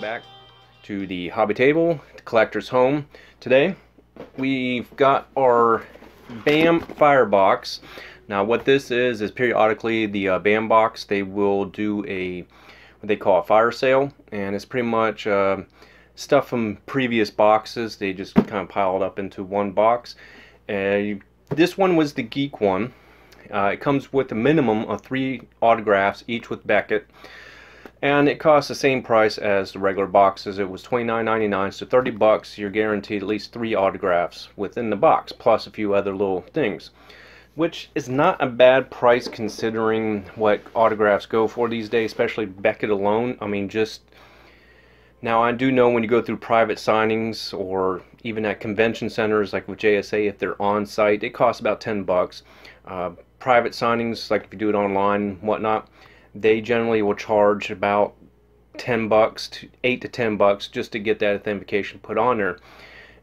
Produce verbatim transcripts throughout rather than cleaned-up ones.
welcome back to the Hobby Table, the collector's home. Today we've got our BAM firebox. Now what this is is periodically the uh, BAM box, they will do a what they call a fire sale, and it's pretty much uh, stuff from previous boxes. They just kind of piled up into one box. And uh, this one was the geek one. Uh, it comes with a minimum of three autographs, each with Beckett. And it costs the same price as the regular boxes. It was twenty-nine ninety-nine, so thirty bucks. You're guaranteed at least three autographs within the box, plus a few other little things, which is not a bad price considering what autographs go for these days, especially Beckett alone. I mean, just now I do know when you go through private signings or even at convention centers like with J S A, if they're on site, it costs about ten bucks. Uh, private signings, like if you do it online and whatnot, they generally will charge about ten bucks to eight to ten bucks just to get that authentication put on there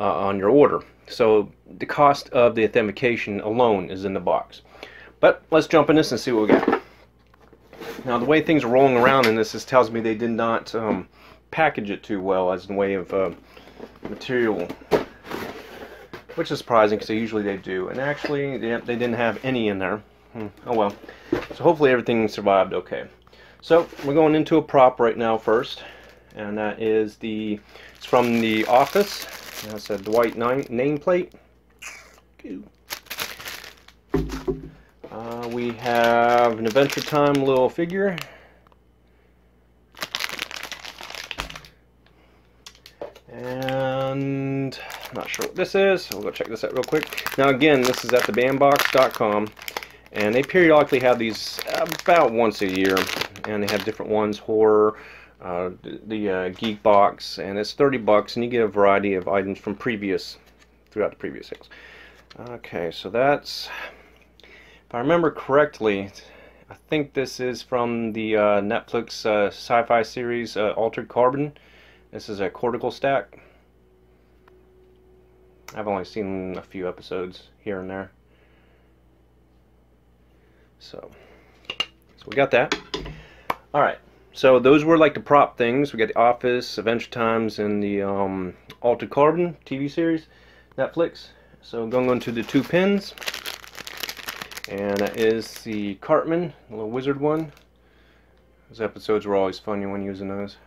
uh, on your order. So the cost of the authentication alone is in the box. But let's jump in this and see what we got. Now the way things are rolling around in this, this tells me they did not um, package it too well as in way of uh, material, which is surprising because usually they do. And actually they, they didn't have any in there. Oh well. So hopefully everything survived okay. So we're going into a prop right now first, and that is the it's from The Office. And that's a Dwight nameplate. Uh, we have an Adventure Time little figure. And I'm not sure what this is, so we'll go check this out real quick. Now again, this is at the bam box dot com. And they periodically have these about once a year, and they have different ones, horror, uh, the, the uh, geek box, and it's thirty bucks, and you get a variety of items from previous, throughout the previous sales. Okay, so that's, if I remember correctly, I think this is from the uh, Netflix uh, sci-fi series uh, Altered Carbon. This is a cortical stack. I've only seen a few episodes here and there. So, so we got that. All right. So those were like the prop things. We got The Office, Adventure Times, and the um, Altered Carbon T V series, Netflix. So going on to the two pins, and that is the Cartman, the little wizard one. Those episodes were always funny when using those.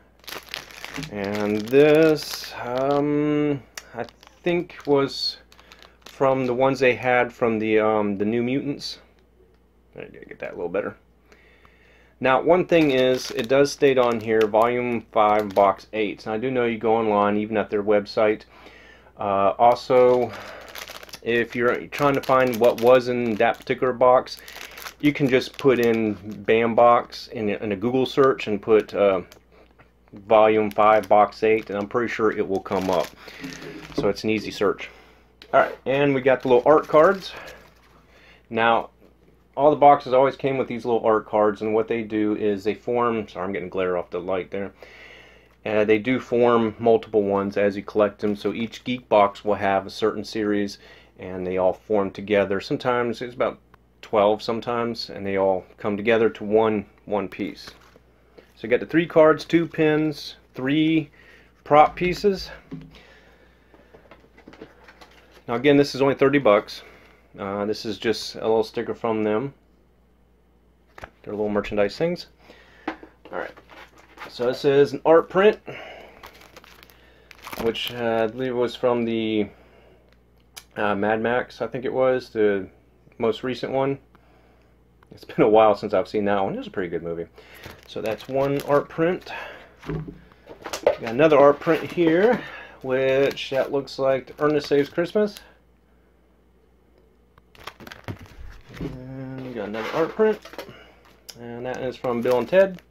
And this, um, I think, was from the ones they had from the um, the New Mutants. I gotta get that a little better. Now, one thing is, it does state on here, Volume five, Box eight. And I do know you go online, even at their website. Uh, also, if you're trying to find what was in that particular box, you can just put in BAM box in, in a Google search and put uh, Volume five, Box eight, and I'm pretty sure it will come up. So it's an easy search. Alright, and we got the little art cards. Now, all the boxes always came with these little art cards, and what they do is they form, sorry I'm getting glare off the light there, and uh, they do form multiple ones as you collect them, so each geek box will have a certain series and they all form together. Sometimes it's about twelve sometimes, and they all come together to one one piece. So you got the three cards, two pins, three prop pieces. Now again, this is only thirty bucks. Uh, this is just a little sticker from them. Their little merchandise things. Alright, so this is an art print, which uh, I believe was from the uh, Mad Max, I think it was, the most recent one. It's been a while since I've seen that one. It was a pretty good movie. So that's one art print. Got another art print here, which that looks like the Ernest Saves Christmas. Another art print, and that is from Bill and Ted.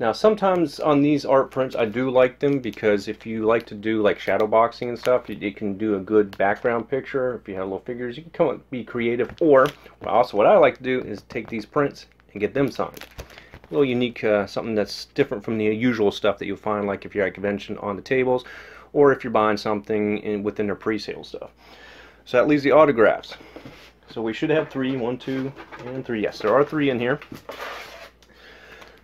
Now sometimes on these art prints I do like them, because if you like to do like shadow boxing and stuff, you, you can do a good background picture. If you have little figures, you can come and be creative. Or also what I like to do is take these prints and get them signed. A little unique, uh, something that's different from the usual stuff that you'll find like if you're at a convention on the tables, or if you're buying something in, within their pre-sale stuff. So that leaves the autographs. So we should have three. One, two, and three. Yes, there are three in here.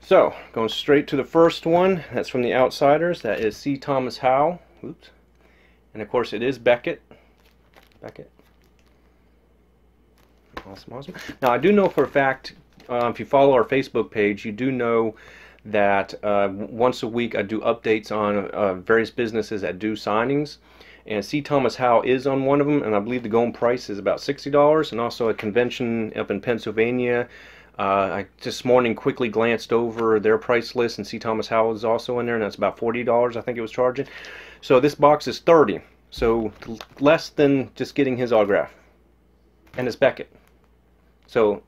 So, going straight to the first one, that's from the Outsiders. That is C. Thomas Howell. Oops. And of course it is Beckett. Beckett. Awesome, awesome. Now I do know for a fact, uh, if you follow our Facebook page, you do know that uh, once a week I do updates on uh, various businesses that do signings. And C. Thomas Howell is on one of them, and I believe the going price is about sixty dollars. And also a convention up in Pennsylvania. Uh, I this morning quickly glanced over their price list, and C. Thomas Howell is also in there, and that's about forty dollars I think it was charging. So this box is thirty dollars, so less than just getting his autograph. And it's Beckett. So,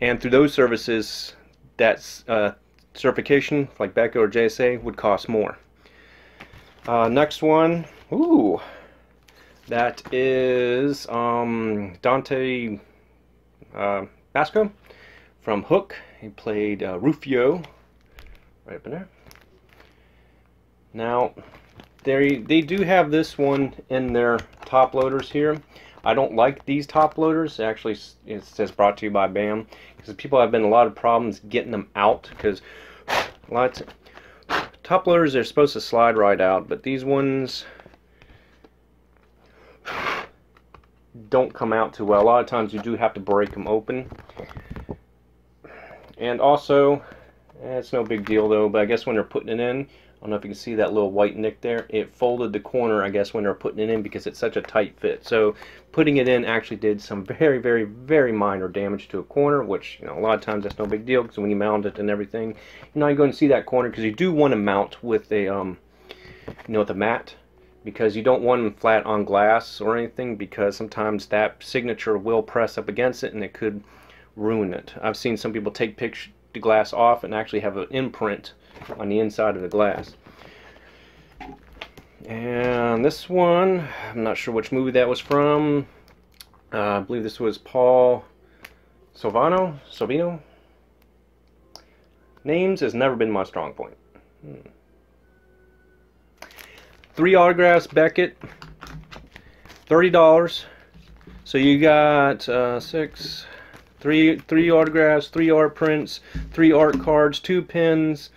and through those services, that's uh, certification like Beckett or J S A would cost more. Uh, next one, ooh, that is um, Dante uh, Basco from Hook. He played uh, Rufio, right up in there. Now, they they do have this one in their top loaders here. I don't like these top loaders. Actually, it says brought to you by BAM, because people have been a lot of problems getting them out, because lots of top loaders are supposed to slide right out, but these ones don't come out too well. A lot of times you do have to break them open. And also, eh, it's no big deal though, but I guess when they're putting it in, I don't know if you can see that little white nick there, it folded the corner, I guess, when they're putting it in, because it's such a tight fit. So putting it in actually did some very, very, very minor damage to a corner, which, you know, a lot of times that's no big deal, because when you mount it and everything, you're not going to see that corner, because you do want to mount with a, um, you know, with a mat, because you don't want them flat on glass or anything, because sometimes that signature will press up against it and it could ruin it. I've seen some people take pictures, the glass off, and actually have an imprint on the inside of the glass. And this one, I'm not sure which movie that was from. Uh, I believe this was Paul Silvano. Silvino. Names has never been my strong point. Hmm. Three autographs, Beckett. thirty dollars. So you got uh, six. Three, three autographs, three art prints, three art cards, two pins,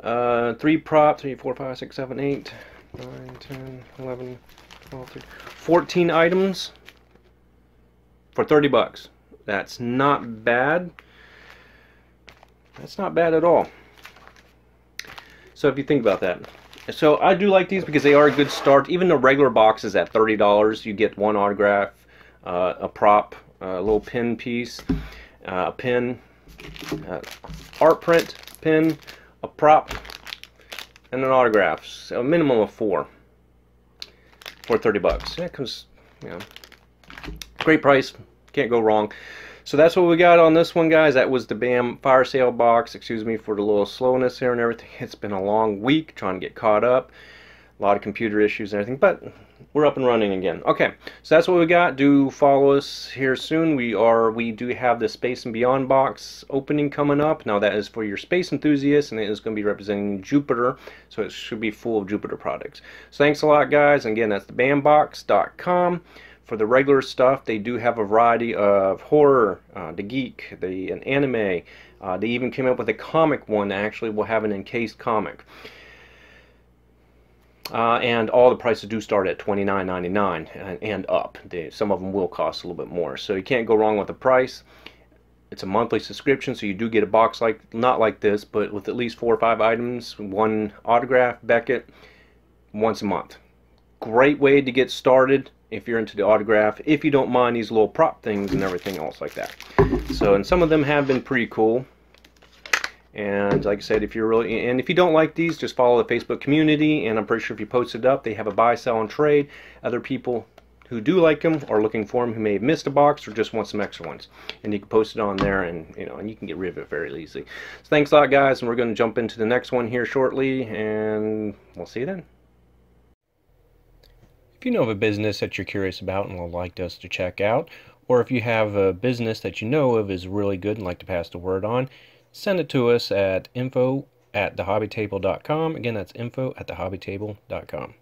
uh, three props, three, four, five, six, seven, eight, nine, ten, eleven, twelve, thirteen, fourteen items for thirty bucks. That's not bad. That's not bad at all. So if you think about that. So I do like these because they are a good start. Even the regular boxes at thirty dollars, you get one autograph, uh, a prop, a uh, little pin piece, a uh, pin, uh, art print, pin, a prop, and an autograph. So a minimum of four for thirty bucks. That comes, you know, great price. Can't go wrong. So that's what we got on this one, guys. That was the BAM fire sale box. Excuse me for the little slowness here and everything. It's been a long week trying to get caught up. A lot of computer issues and everything, but we're up and running again. Okay, so that's what we got. Do follow us here soon. We are, we do have the Space and Beyond box opening coming up. Now that is for your space enthusiasts, and it is going to be representing Jupiter, so it should be full of Jupiter products. So thanks a lot, guys. Again, that's the bam box dot com. For the regular stuff, they do have a variety of horror, uh, the geek, the an anime. Uh, they even came up with a comic one that actually will have an encased comic. Uh, and all the prices do start at twenty-nine ninety-nine and, and up. They, some of them will cost a little bit more, so you can't go wrong with the price. It's a monthly subscription, so you do get a box like not like this, but with at least four or five items, one autograph, Beckett, once a month. Great way to get started if you're into the autograph, if you don't mind these little prop things and everything else like that. So, and some of them have been pretty cool. And like I said, if you're really, and if you don't like these, just follow the Facebook community, and I'm pretty sure if you post it up, they have a buy, sell, and trade. Other people who do like them are looking for them, who may have missed a box or just want some extra ones, and you can post it on there, and you know, and you can get rid of it very easily. So thanks a lot, guys, and we're going to jump into the next one here shortly, and we'll see you then. If you know of a business that you're curious about and would like us to check out, or if you have a business that you know of is really good and like to pass the word on, send it to us at info at the hobby table dot com. Again, that's info at the hobby table dot com.